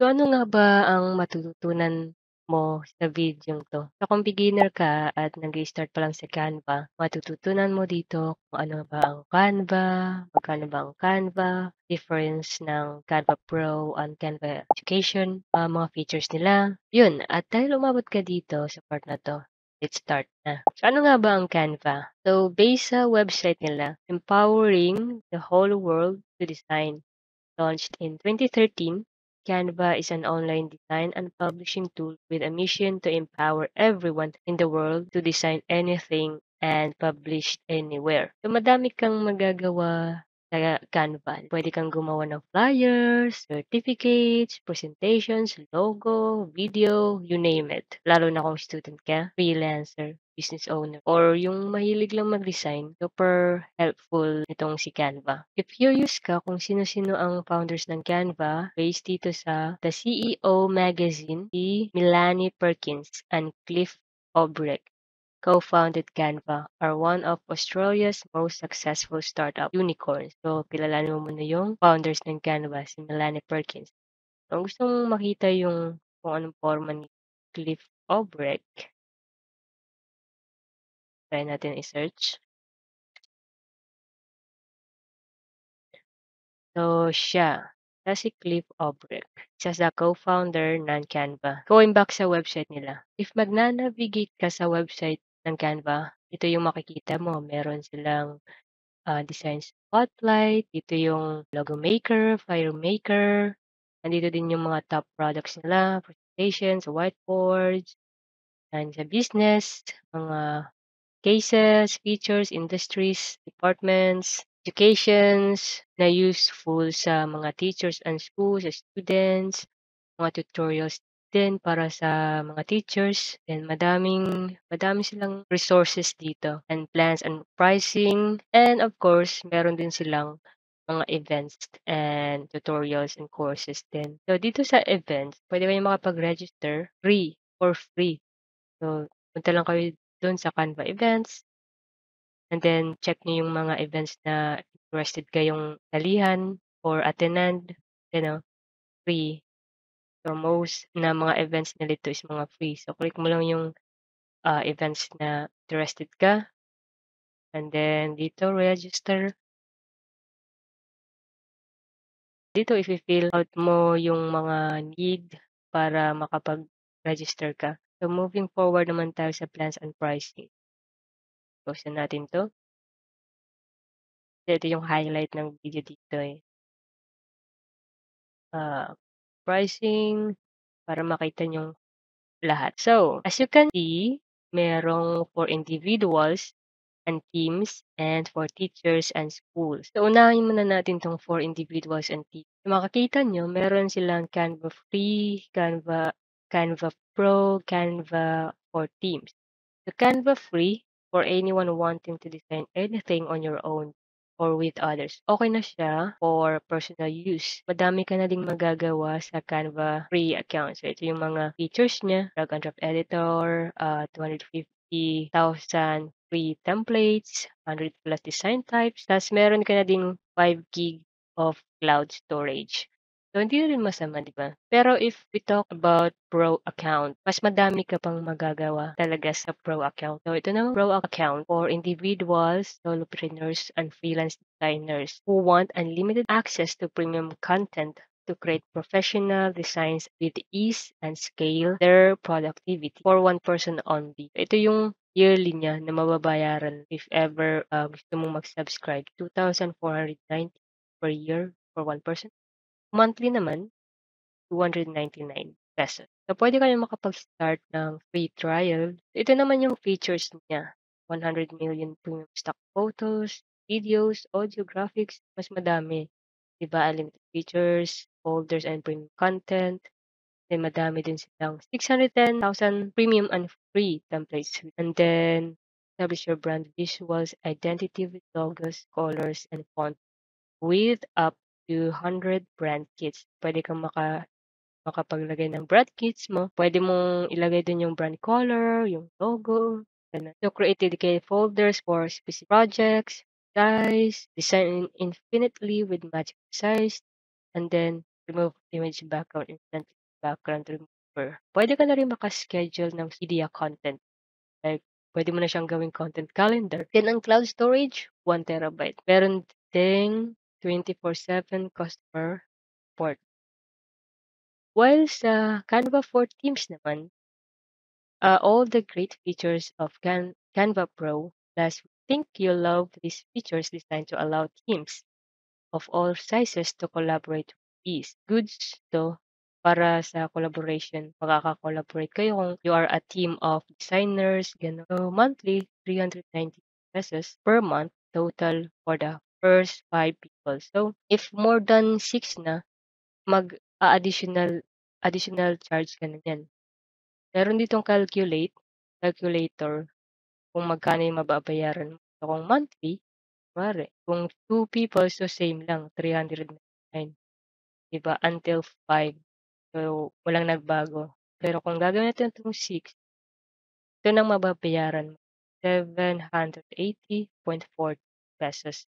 So ano nga ba ang matututunan mo sa video to? So kung beginner ka at nag-start pa lang sa Canva, matututunan mo dito kung ano ba ang Canva, magkano ba ang Canva, difference ng Canva Pro and Canva Education, mga features nila. Yun, at dahil umabot ka dito sa part na to, let's start na. So, ano nga ba ang Canva? So, based sa website nila, empowering the whole world to design. Launched in 2013, Canva is an online design and publishing tool with a mission to empower everyone in the world to design anything and publish anywhere. So, madami kang magagawa sa Canva. Pwede kang gumawa ng flyers, certificates, presentations, logo, video, you name it. Lalo na kung student ka, freelancer, business owner, or yung mahilig lang mag-design, super helpful itong si Canva. If curious ka kung sino-sino ang founders ng Canva, based dito sa The CEO Magazine, si Melanie Perkins and Cliff Obrecht, co-founded Canva, are one of Australia's most successful startup unicorns. So, kilalanin mo muna yung founders ng Canva, si Melanie Perkins. So, gusto mong makita yung kung anong forma ni Cliff Obrecht, try natin i-search. So, siya. Si Cliff Obrecht, isa sa co-founder ng Canva. Going back sa website nila. If mag-navigate ka sa website ng Canva, ito yung makikita mo. Meron silang design spotlight, dito yung logo maker, flyer maker, nandito din yung mga top products nila, presentations, whiteboards, and sa business, mga cases, features, industries, departments, educations na useful sa mga teachers and schools, sa students, mga tutorials din para sa mga teachers. And madami silang resources dito and plans and pricing. And of course, meron din silang mga events and tutorials and courses din. So, dito sa events, pwede kayo makapag-register free for free. So, punta lang kayo doon sa Canva events. And then, check nyo yung mga events na interested kayong talihan or attendant, you know, free. So, most na mga events na dito is mga free. So, click mo lang yung events na interested ka. And then, dito, register. Dito, i-fill out mo yung mga need para makapag-register ka. So, moving forward naman tayo sa plans and pricing. Close na natin to. Ito yung highlight ng video dito eh. Pricing, para makita nyo lahat. So, as you can see, merong for individuals and teams and for teachers and schools. So, unahin muna natin tong for individuals and teams. So, makakita nyo, meron silang Canva Free, Canva Pro, Canva for Teams. So, Canva Free, for anyone wanting to design anything on your own or with others. Okay na siya for personal use. Madami ka na ding magagawa sa Canva free account. So, ito yung mga features niya. Drag and drop editor, 250,000 free templates, 100 plus design types. Tapos, meron ka na ding 5 gig of cloud storage. So, hindi rin masama, di ba? Pero if we talk about pro account, mas madami ka pang magagawa talaga sa pro account. So, ito naman pro account for individuals, solopreneurs, and freelance designers who want unlimited access to premium content to create professional designs with ease and scale their productivity for one person only. So, ito yung yearly niya na mababayaran if ever gusto mong mag-subscribe. 2,490 per year for one person. Monthly naman, 299 pesos. So, pwede kayo makapag-start ng free trial. Ito naman yung features niya. 100 million premium stock photos, videos, audio, graphics. Mas madami. Diba, unlimited features, folders, and premium content. Then, madami din silang 610,000 premium and free templates. And then, establish your brand visuals, identity with logos, colors, and font with up 200 brand kits. Pwede kang makapaglagay ng brand kits mo. Pwede mong ilagay din yung brand color, yung logo. Ganun. So, create dedicated folders for specific projects, size, design infinitely with magic size, and then remove image background, instant background remover. Pwede ka na rin makaschedule ng media content. Like, pwede mo na siyang gawing content calendar. Then, ang cloud storage, 1 terabyte. Meron ding 24/7 customer support. While sa Canva for Teams naman, all the great features of Canva Pro, plus we think you'll love these features designed to allow teams of all sizes to collaborate with ease. Goods to para sa collaboration. Makaka-collaborate kayo kung you are a team of designers, gano'n. So, monthly, 390 pesos per month total for the first 5 people. So, if more than 6 na, mag-additional charge ka na yan. Meron ditong calculator kung magkano yung mababayaran mo. So, kung monthly, kung 2 people, so same lang, 309. Diba? Until 5. So, walang nagbago. Pero kung gagawin natin itong 6, ito nang mababayaran mo. 780.40 pesos.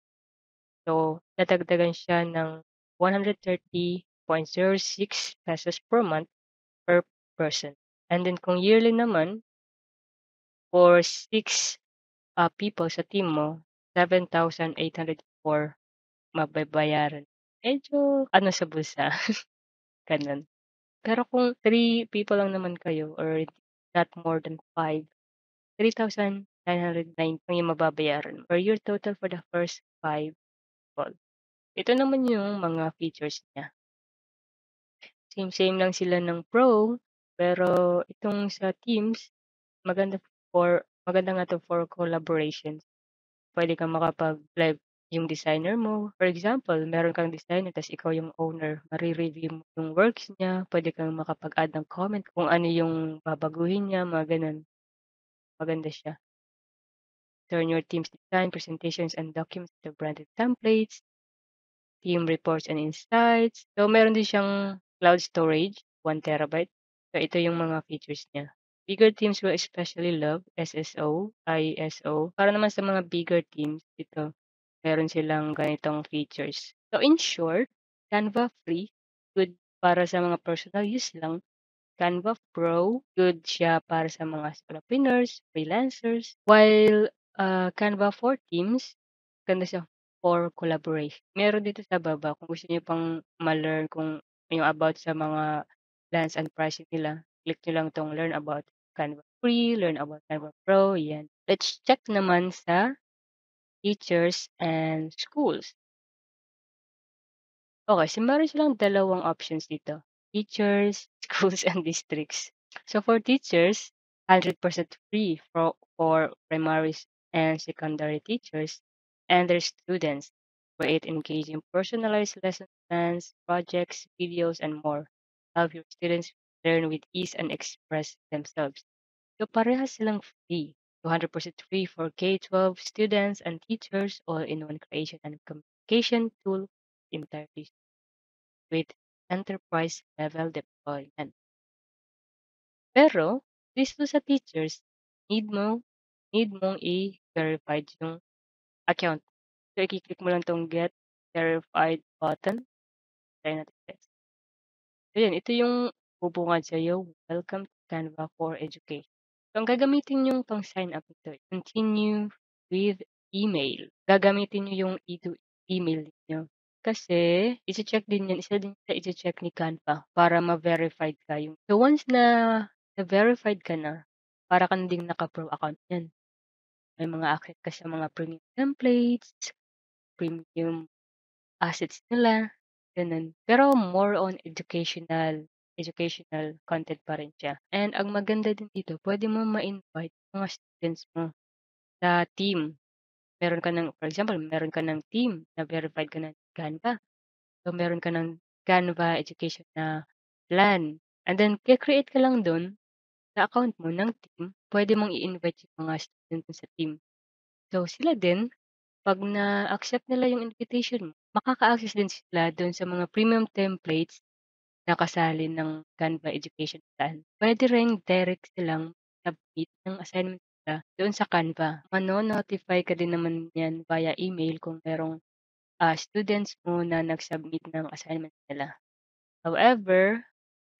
So, natagdagan siya ng 130.06 pesos per month per person. And then, kung yearly naman, for 6 people sa team mo, 7,804 mababayaran. Medyo, sa bulsa. Ganun. Pero kung 3 people lang naman kayo, or not more than 5, 3,909 yung mababayaran. Or your total for the first 5 people. Ito naman yung mga features niya. Same-same lang sila ng Pro, pero itong sa Teams, maganda nga to for collaborations. Pwede kang makapag-live yung designer mo. For example, meron kang designer, tas ikaw yung owner. Marireview mo yung works niya. Pwede kang makapag-add ng comment kung ano yung babaguhin niya, mga ganun. Maganda siya. Turn your team's design, presentations, and documents into branded templates, team reports and insights. So, meron din siyang cloud storage, 1 terabyte. So, ito yung mga features niya. Bigger teams will especially love SSO, ISO. Para naman sa mga bigger teams, ito, meron silang ganitong features. So, in short, Canva free, good para sa mga personal use lang. Canva Pro, good siya para sa mga entrepreneurs, freelancers. While Canva for Teams, ganda siya for collaboration. Meron dito sa baba kung gusto niyo pang ma-learn kung yung about sa mga plans and pricing nila. Click nyo lang tong learn about Canva Free, learn about Canva Pro, yan. Let's check naman sa teachers and schools. Okay, so meron silang dalawang options dito. Teachers, schools, and districts. So for teachers, 100% free for primary and secondary teachers and their students. Create engaging personalized lesson plans, projects, videos, and more. Help your students learn with ease and express themselves. So, pareha silang free. 100% free for K-12 students and teachers, all-in-one creation and communication tool entirely with enterprise-level deployment. Pero, dito sa teachers, need mong i-verified yung account. So, i-click mo lang tong Get Verified button. Try natin next. So, yan. Ito yung bubungad sa'yo, welcome to Canva for Education. So, ang gagamitin nyo pang sign up ito, continue with email. Gagamitin nyo yung email niyo. Kasi, isi-check din yan, isa din sa isi-check ni Canva para ma-verified ka yung. So, once na verified ka na, para ka na ding naka-pro account yan. May mga access ka sa mga premium templates, premium assets nila, ganun. Pero more on educational content pa rin siya. And ang maganda din dito, pwede mo ma-invite mga students mo sa team. Meron ka ng, for example, meron ka ng team na verified ka ng Canva. So, meron ka ng Canva education na plan. And then, kikreate ka lang dun sa account mo ng team. Pwede mong i-invite yung mga students sa team. So, sila din, pag na-accept nila yung invitation mo, makaka-access din sila dun sa mga premium templates nakasali ng Canva Education Plan. Pwede rin direct silang submit ng assignment nila doon sa Canva. Mano-notify ka din naman yan via email kung merong students mo na nag-submit ng assignment nila. However,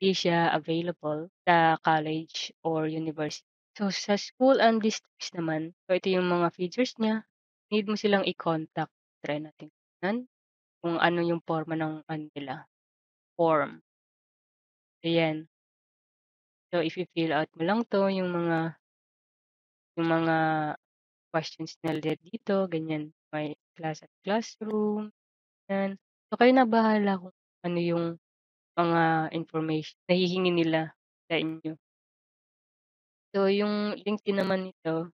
di siya available sa college or university. So, sa school and districts naman, so ito yung mga features niya. Need mo silang i-contact. Try natin tignan kung ano yung forma ng kanila. Form. Ayan. So, if you fill out mo lang to, yung mga questions nila dito, ganyan. May class at classroom. Yan. So, kayo na bahala kung ano yung mga information na hihingi nila sa inyo. So, yung link din naman nito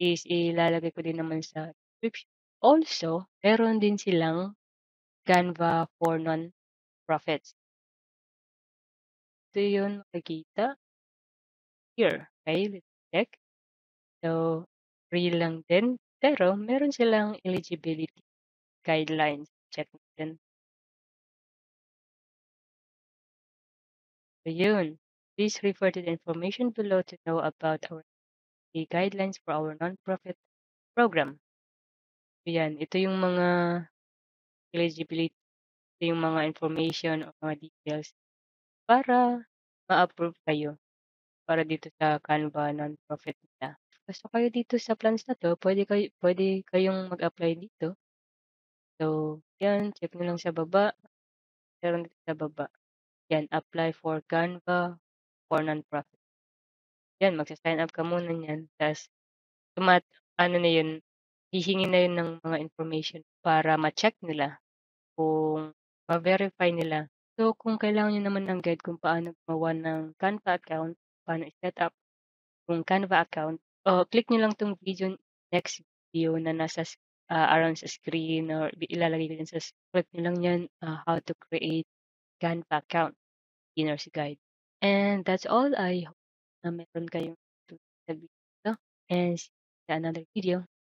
is ilalagay ko din naman sa description. Also, meron din silang Canva for non-profits. So, yun makikita. Here, okay? Let's check. So, free lang din. Pero, meron silang eligibility guidelines. Check natin. So, yun. Please refer to the information below to know about the guidelines for our non-profit program. Ayan, ito yung mga eligibility, ito yung mga information o mga details para ma-approve kayo para dito sa Canva non-profit nila. Gusto kayo dito sa plans na to, pwede kayong mag-apply dito. So, yan, check nyo lang sa baba. Meron dito sa baba. Yan, apply for Canva for non-profit. Yan, magsa-sign up ka muna niyan. Tapos, hihingi na yun ng mga information para ma-check nila kung ma-verify nila. So, kung kailangan nyo naman ng guide kung paano gumawa ng Canva account, paano i-set up yung Canva account, click nyo lang tong video, next video na nasa around sa screen or ilalagay ko din sa click nyo lang yan, how to create Canva account, beginner's guide. And that's all. I hope na meron kayong sabihin. And see you sa another video.